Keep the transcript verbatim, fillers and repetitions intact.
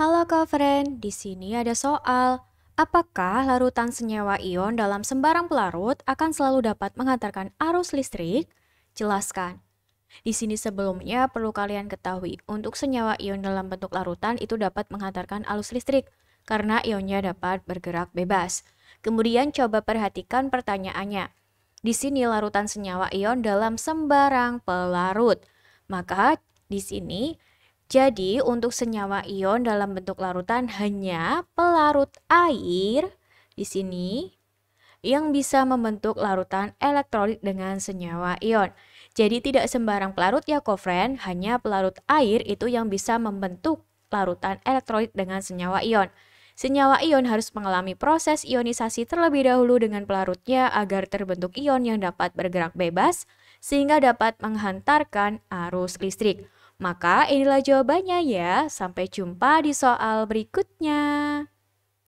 Halo Kak Friend, di sini ada soal. Apakah larutan senyawa ion dalam sembarang pelarut akan selalu dapat menghantarkan arus listrik? Jelaskan. Di sini sebelumnya perlu kalian ketahui untuk senyawa ion dalam bentuk larutan itu dapat menghantarkan arus listrik karena ionnya dapat bergerak bebas. Kemudian coba perhatikan pertanyaannya. Di sini larutan senyawa ion dalam sembarang pelarut. Maka di sini jadi, untuk senyawa ion dalam bentuk larutan hanya pelarut air di sini yang bisa membentuk larutan elektrolit dengan senyawa ion. Jadi tidak sembarang pelarut ya Kak Friend, hanya pelarut air itu yang bisa membentuk larutan elektrolit dengan senyawa ion. Senyawa ion harus mengalami proses ionisasi terlebih dahulu dengan pelarutnya agar terbentuk ion yang dapat bergerak bebas sehingga dapat menghantarkan arus listrik. Maka inilah jawabannya ya, sampai jumpa di soal berikutnya.